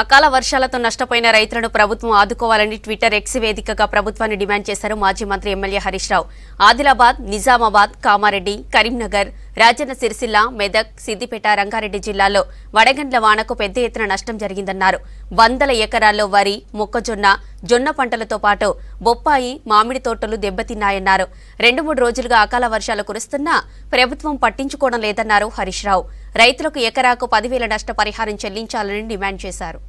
అకాల వర్షాలతో నష్టపోయిన రైతులను ప్రభుత్వం ఆదుకోవాలని ట్విట్టర్ ఎక్స్ వేదికగా ప్రభుత్వాన్ని డిమాండ్ చేశారు మాజీ మంత్రి ఎమ్మెల్యే హరీష్ రావు. ఆదిలాబాద్, నిజామాబాద్, కామారెడ్డి, కరీంనగర్, రాజన్న, సిరిసిల్ల, మెదక్, సిద్దిపేట, రంగారెడ్డి జిల్లాల్లో వడగండ్ల వానకు పెద్ద ఎత్తున నష్టం జరిగిందన్నారు. వందల ఎకరాల్లో వరి, మొక్కజొన్న, జొన్న పంటలతో పాటు బొప్పాయి, మామిడి తోటలు దెబ్బతిన్నాయన్నారు. 2-3 రోజులుగా అకాల వర్షాలు కురుస్తున్నా ప్రభుత్వం పట్టించుకోవడం లేదన్నారు హరీష్ రావు. రైతులకు ఎకరాకు 10,000 నష్టపరిహారం చెల్లించాలని డిమాండ్ చేశారు.